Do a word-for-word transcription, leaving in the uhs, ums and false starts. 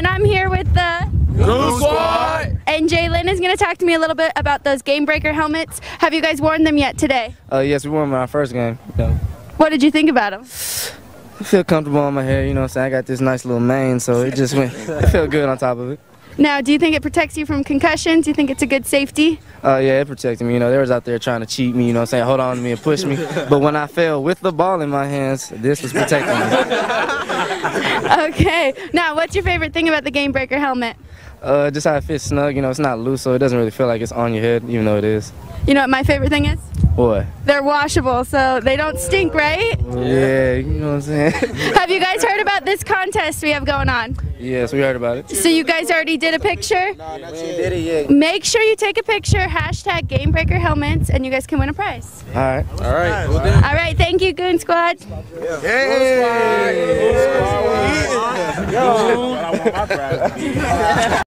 and I'm here with the Goon Squad. And Jalen is going to talk to me a little bit about those Game Breaker helmets. Have you guys worn them yet today? Uh, yes, we wore them in our first game. Yeah. What did you think about them? I feel comfortable on my hair, you know what I'm saying? I got this nice little mane, so it just went, it felt good on top of it. Now, do you think it protects you from concussions? Do you think it's a good safety? Uh, yeah, it protected me. You know, they was out there trying to cheat me, you know what I'm saying? Hold on to me and push me. But when I fell with the ball in my hands, this was protecting me. Okay. Now, what's your favorite thing about the Game Breaker helmet? Uh, just how it fits snug. You know, it's not loose, so it doesn't really feel like it's on your head, even though it is. You know what my favorite thing is? What? They're washable, so they don't stink, right? Yeah, you know what I'm saying? Have you guys heard about this contest we have going on? Yes, we heard about it. So you guys already did a picture? No, not did it yet. Make sure you take a picture, hashtag Game Breaker Helmets, and you guys can win a prize. All right. All right. All right, All right. Thank you, Goon Squad. Yeah. Hey. Goon Squad. Yo. I want my prize.